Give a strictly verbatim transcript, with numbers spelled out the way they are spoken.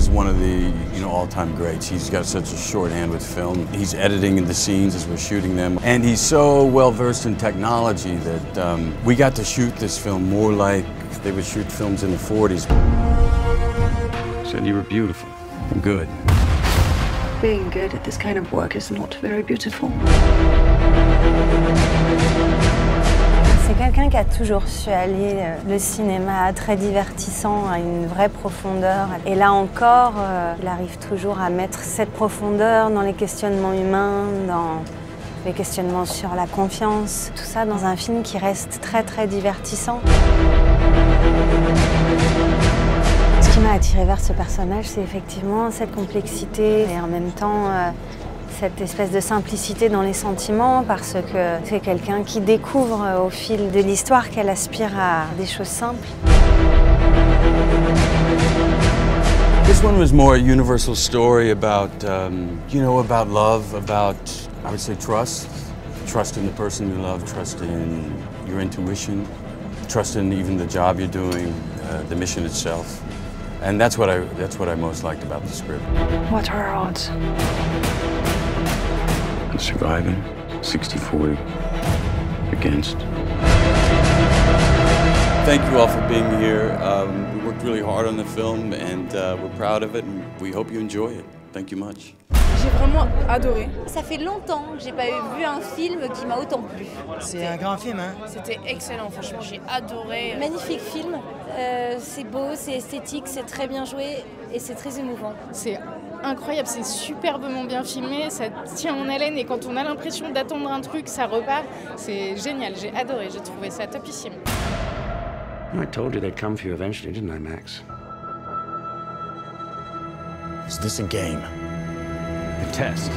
is one of the you know all-time greats. He's got such a short hand with film. He's editing the scenes as we're shooting them, and he's so well versed in technology that um, we got to shoot this film more like they would shoot films in the forties. Said you were beautiful and good. Being good at this kind of work is not very beautiful. C'est quelqu'un qui a toujours su allier le cinéma très divertissant à une vraie profondeur. Et là encore, euh, il arrive toujours à mettre cette profondeur dans les questionnements humains, dans les questionnements sur la confiance. Tout ça dans un film qui reste très très divertissant. Ce qui m'a attirée vers ce personnage, c'est effectivement cette complexité et en même temps euh, cette espèce de simplicité dans les sentiments, parce que c'est quelqu'un qui découvre au fil de l'histoire qu'elle aspire à des choses simples. This one was more a universal story about, um, you know, about love, about, I would say, trust. Trust in the person you love, trust in your intuition, trust in even the job you're doing, uh, the mission itself. And that's what I, that's what I most liked about the script. What are our odds? Surviving, sixty forty, against. Thank you all for being here. Um, we worked really hard on the film and uh, we're proud of it and we hope you enjoy it. Thank you much. J'ai vraiment adoré. Ça fait longtemps que j'ai pas vu un film qui m'a autant plu. C'est un grand film, hein? C'était excellent, franchement, j'ai adoré. Magnifique film, euh, c'est beau, c'est esthétique, c'est très bien joué et c'est très émouvant. C'est incroyable, c'est superbement bien filmé, ça tient en haleine et quand on a l'impression d'attendre un truc, ça repart. C'est génial, j'ai adoré, j'ai trouvé ça topissime. I told you they'd come for you eventually, didn't I, Max? Is this a game? A test?